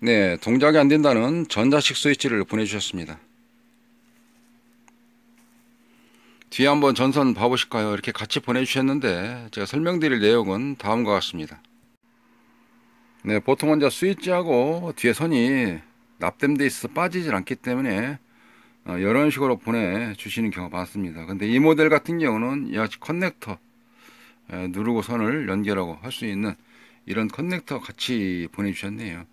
네, 동작이 안 된다는 전자식 스위치를 보내주셨습니다. 뒤에 한번 전선 봐보실까요? 이렇게 같이 보내주셨는데 제가 설명드릴 내용은 다음과 같습니다. 네, 보통 혼자 스위치하고 뒤에 선이 납땜돼 있어서 빠지질 않기 때문에 이런 식으로 보내주시는 경우가 많습니다. 근데 이 모델 같은 경우는 이와 같이 커넥터 누르고 선을 연결하고 할 수 있는 이런 커넥터 같이 보내주셨네요.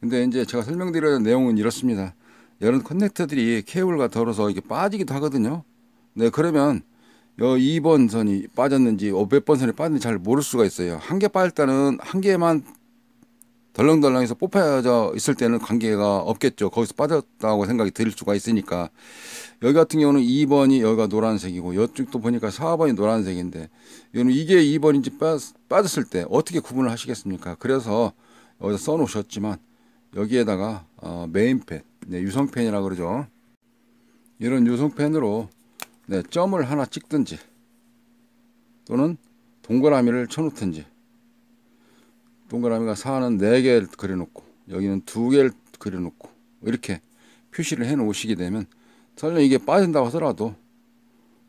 근데 이제 제가 설명드려야 될 내용은 이렇습니다. 이런 커넥터들이 케이블과 덜어서 이렇게 빠지기도 하거든요. 네, 그러면 2번 선이 빠졌는지 몇 번 선이 빠졌는지 잘 모를 수가 있어요. 한 개 빠질 때는 한 개만 덜렁덜렁해서 뽑혀져 있을 때는 관계가 없겠죠. 거기서 빠졌다고 생각이 들 수가 있으니까. 여기 같은 경우는 2번이 여기가 노란색이고 이쪽도 보니까 4번이 노란색인데 이게 2번인지 빠졌을 때 어떻게 구분을 하시겠습니까? 그래서 여기서 써놓으셨지만 여기에다가 메인펜, 네, 유성펜이라고 그러죠. 이런 유성펜으로 네, 점을 하나 찍든지 또는 동그라미를 쳐놓든지, 동그라미가 4는 4개를 그려놓고 여기는 2개를 그려놓고 이렇게 표시를 해 놓으시게 되면 설령 이게 빠진다고 하더라도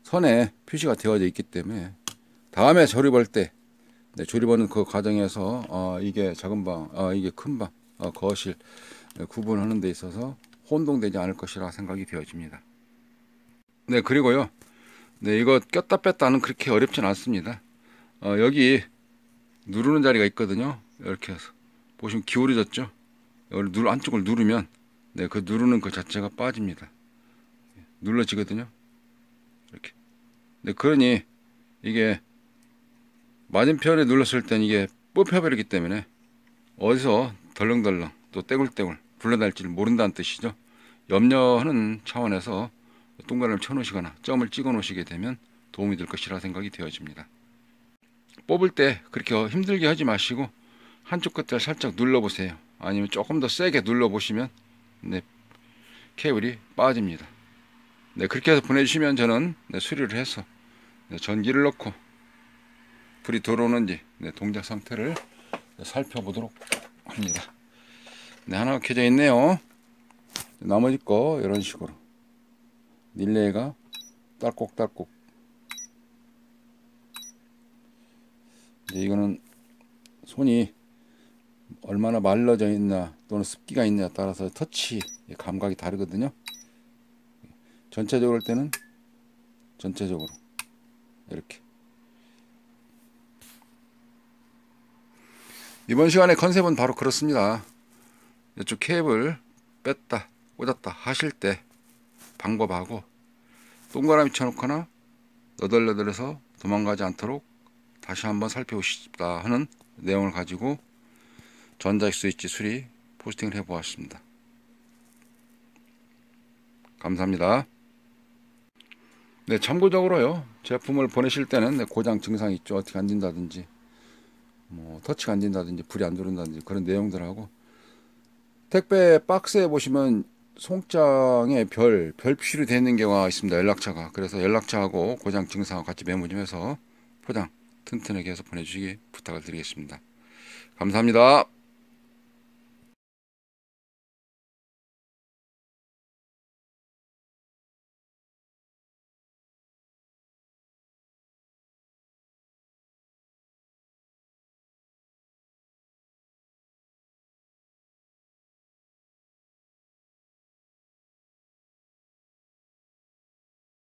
선에 표시가 되어져 있기 때문에 다음에 조립할 때, 네, 조립하는 그 과정에서 이게 작은 방, 이게 큰 방, 거실, 네, 구분하는 데 있어서 혼동되지 않을 것이라 생각이 되어집니다. 네, 그리고요, 네, 이거 꼈다 뺐다는 그렇게 어렵진 않습니다. 여기 누르는 자리가 있거든요. 이렇게 해서 보시면 기울어졌죠. 여기 안쪽을 누르면 네, 그 누르는 그 자체가 빠집니다. 눌러지거든요. 이렇게. 네, 그러니 이게 맞은편에 눌렀을 땐 이게 뽑혀버리기 때문에 어디서 덜렁덜렁 또 떼굴떼굴 굴러다닐지 모른다는 뜻이죠. 염려하는 차원에서 동그라미를 쳐놓으시거나 점을 찍어 놓으시게 되면 도움이 될 것이라 생각이 되어집니다. 뽑을 때 그렇게 힘들게 하지 마시고 한쪽 끝을 살짝 눌러보세요. 아니면 조금 더 세게 눌러보시면 네, 케이블이 빠집니다. 네, 그렇게 해서 보내주시면 저는 네, 수리를 해서 네, 전기를 넣고 불이 들어오는지 네, 동작 상태를 네, 살펴보도록 합니다. 네, 하나 켜져 있네요. 네, 나머지 거 이런 식으로 릴레이가 딸꾹딸꾹. 이거는 손이 얼마나 말라져 있나 또는 습기가 있냐에 따라서 터치 감각이 다르거든요. 전체적으로 할 때는 전체적으로 이렇게. 이번 시간의 컨셉은 바로 그렇습니다. 이쪽 케이블 뺐다 꽂았다 하실 때 방법하고, 동그라미 쳐놓거나 너덜너덜해서 도망가지 않도록 다시 한번 살펴보시다 하는 내용을 가지고 전자식 스위치 수리 포스팅을 해보았습니다. 감사합니다. 네, 참고적으로요, 제품을 보내실 때는 고장 증상이 있죠. 어떻게 안 된다든지 뭐 터치가 안 된다든지 불이 안 들어온다든지 그런 내용들하고, 택배 박스에 보시면 송장에 별 표시로 되어 있는 경우가 있습니다. 연락처가. 그래서 연락처하고 고장 증상하고 같이 메모 좀 해서 포장 튼튼하게 해서 보내주시기 부탁을 드리겠습니다. 감사합니다.